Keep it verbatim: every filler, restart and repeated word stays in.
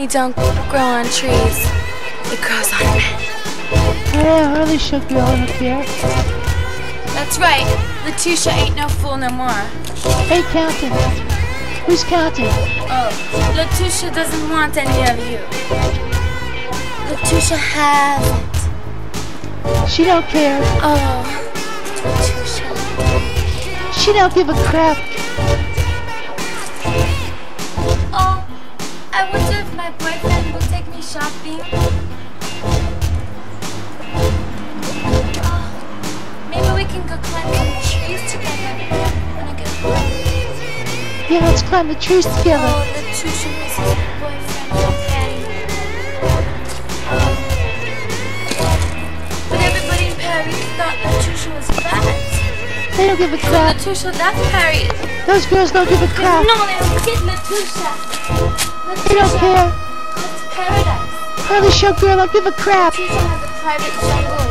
It don't grow on trees, it grows on men. Yeah, I really shook you all up here. That's right, Latusha ain't no fool no more. Hey, Captain. Who's counting? Oh, Latusha doesn't want any of you. Latusha has it. She don't care. Oh, Latusha. She don't give a crap. Oh, I wonder if my boyfriend will take me shopping. Oh, maybe we can go climb some trees together. Yeah, let's climb the trees together. Oh, Latusha misses her boyfriend, Patty. But everybody in Paris thought Latusha was fat. They don't give a crap. Latusha, that's Paris. Those girls don't give a crap. No, they don't get Latusha. Latusha. They don't care. That's paradise. Her little show girl don't give a crap. Latusha has a private jungle.